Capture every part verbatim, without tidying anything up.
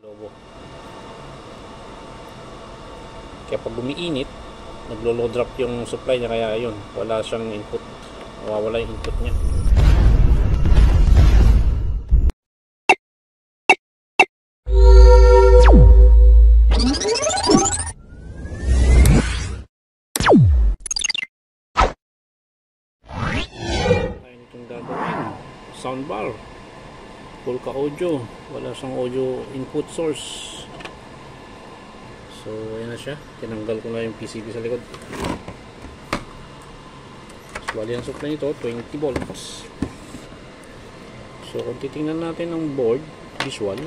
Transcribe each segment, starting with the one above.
Lobo. Kaya pag umiinit, naglo-low drop yung supply niya, kaya yun, wala siyang input, nawawala yung input niya. Ayun itong dadaan, soundbar. Polka audio, wala siyang audio input source, so ayan na siya. Tinanggal ko na yung P C B sa likod. So bali ang supply nito twenty volts. So kung titingnan natin ang board visual,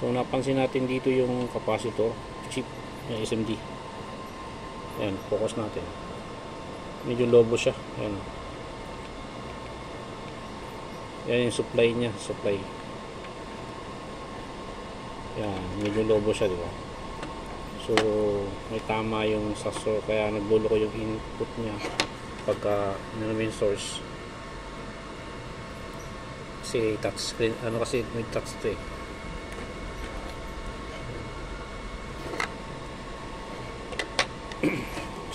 so napansin natin dito yung capacitor chip ng S M D. Ayan, focus natin, medyo lobo siya. Ayan. Yan yung supply niya, supply. Yan, medyo lobo siya, di ba? So, may tama yung sasor, kaya nagbulo ko yung input niya pagka uh, main source. Kasi touch screen, ano kasi may touch to eh.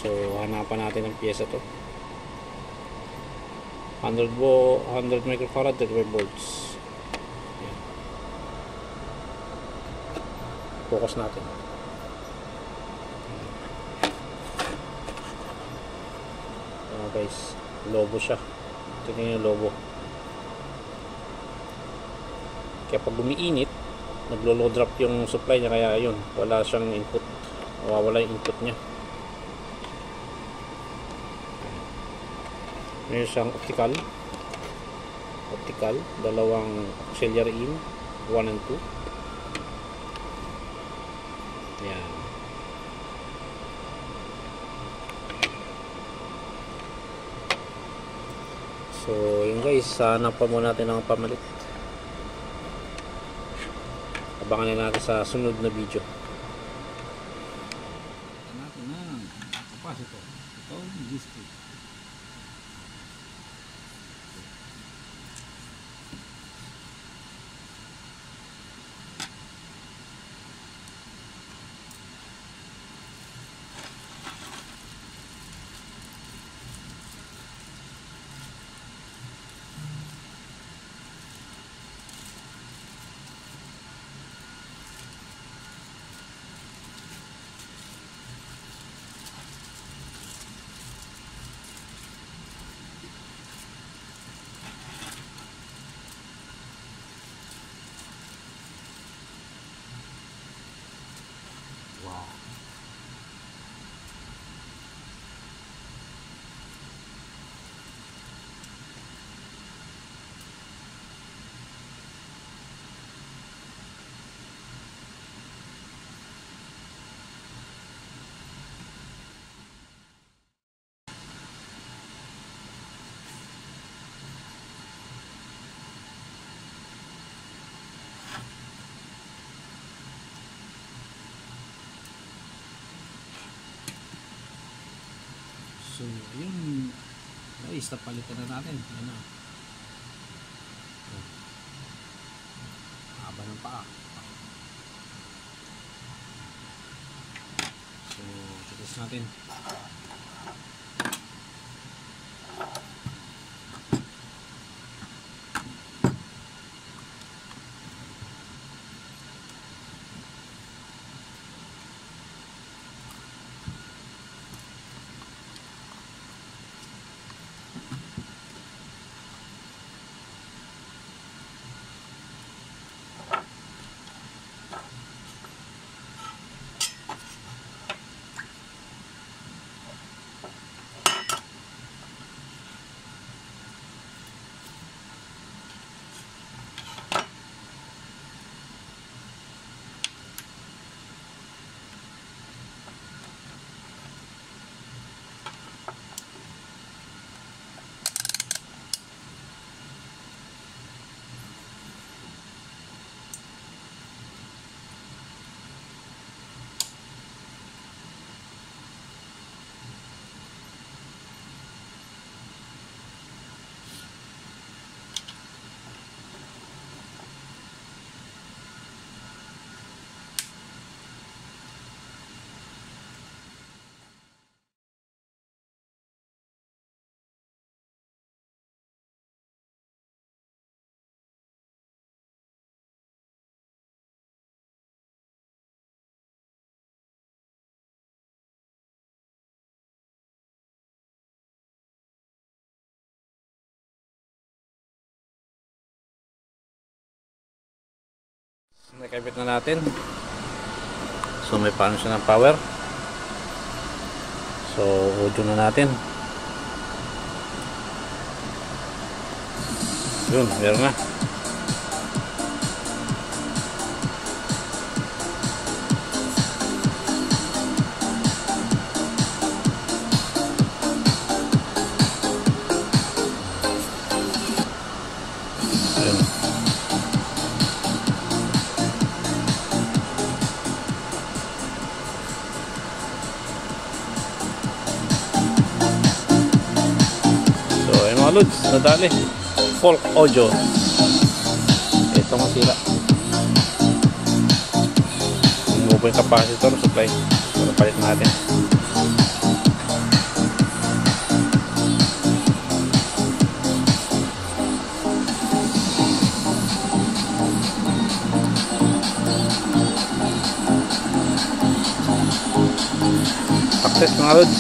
So, hanapan natin ang piyesa to. one hundred microfarad, thirty volts. Ayan. Focus natin. Ayan guys, lobo siya. Tingnan niyo yung lobo. Kaya pag umiinit, naglo-low drop yung supply niya, kaya yun, wala siyang input, nawawala yung input niya. Mayroon siyang optical optical, dalawang auxiliary in, one and two. Ayan. So yun guys, sana pa muna natin ang pamalit. Abangan na natin sa sunod na video. Natin na kapas ito ito gusto. So, ayun guys, napalitan na natin. Ayan na. Haba ng paa. So, test natin. Nakabit na natin. So may paano siya ng power. So audio na natin. Yun, meron na. Lods, nadali folk audio. Ito masira yung open capacitor supply, para palit natin. Success mga lods,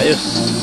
ayos.